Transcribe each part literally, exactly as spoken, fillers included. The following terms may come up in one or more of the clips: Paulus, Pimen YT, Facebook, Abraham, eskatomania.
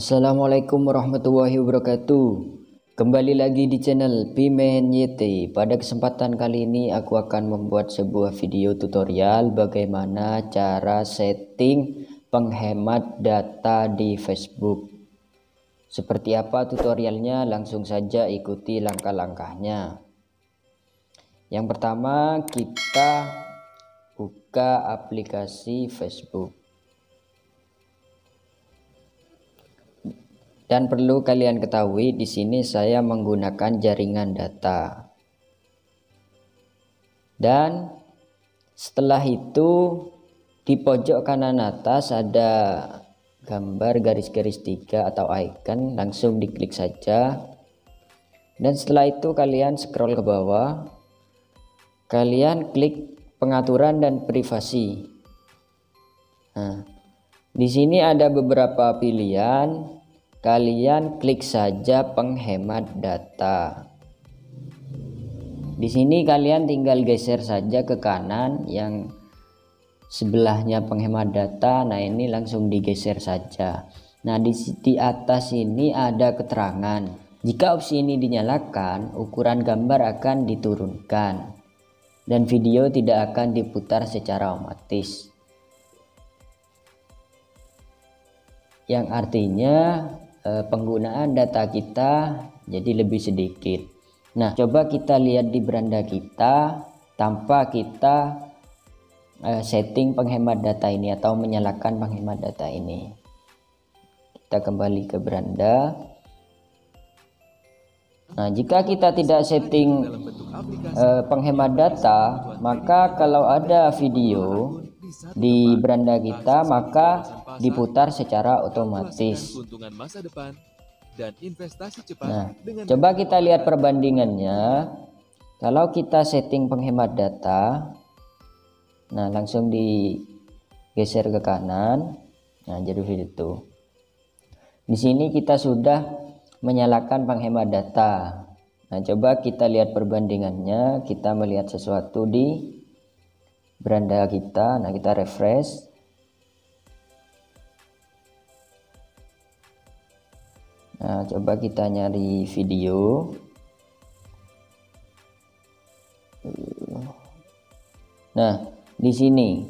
Assalamualaikum warahmatullahi wabarakatuh. Kembali lagi di channel Pimen Y T. Pada kesempatan kali ini aku akan membuat sebuah video tutorial bagaimana cara setting penghemat data di Facebook. Seperti apa tutorialnya, langsung saja ikuti langkah-langkahnya. Yang pertama, kita buka aplikasi Facebook. Dan perlu kalian ketahui, di sini saya menggunakan jaringan data. Dan setelah itu di pojok kanan atas ada gambar garis-garis tiga atau icon, langsung diklik saja. Dan setelah itu kalian scroll ke bawah, kalian klik pengaturan dan privasi. Nah, di sini ada beberapa pilihan. Kalian klik saja penghemat data. Di sini kalian tinggal geser saja ke kanan yang sebelahnya penghemat data. Nah, ini langsung digeser saja. Nah, di, di atas ini ada keterangan. Jika opsi ini dinyalakan, ukuran gambar akan diturunkan dan video tidak akan diputar secara otomatis. Yang artinya penggunaan data kita jadi lebih sedikit. Nah, coba kita lihat di beranda kita tanpa kita setting penghemat data ini atau menyalakan penghemat data ini. Kita kembali ke beranda. Nah, jika kita tidak setting penghemat data, maka kalau ada video di beranda kita maka diputar secara otomatis. Nah, coba kita lihat perbandingannya. Kalau kita setting penghemat data, nah langsung digeser ke kanan. Nah, jadi itu. Di sini kita sudah menyalakan penghemat data. Nah, coba kita lihat perbandingannya. Kita melihat sesuatu di beranda kita. Nah, kita refresh. Nah, coba kita nyari video. Nah, di sini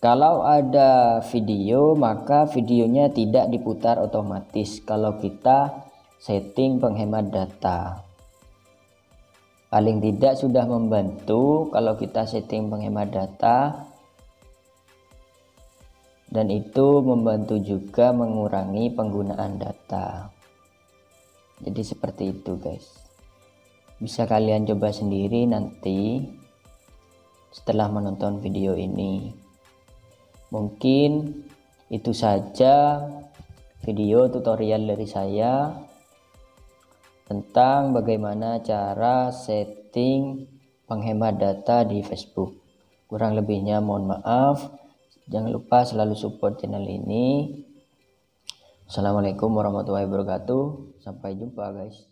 kalau ada video maka videonya tidak diputar otomatis kalau kita setting penghemat data. Paling tidak sudah membantu kalau kita setting penghemat data, dan itu membantu juga mengurangi penggunaan data. Jadi seperti itu guys, bisa kalian coba sendiri nanti setelah menonton video ini. Mungkin itu saja video tutorial dari saya tentang bagaimana cara setting penghemat data di Facebook. Kurang lebihnya mohon maaf. Jangan lupa selalu support channel ini. Assalamualaikum warahmatullahi wabarakatuh. Sampai jumpa guys.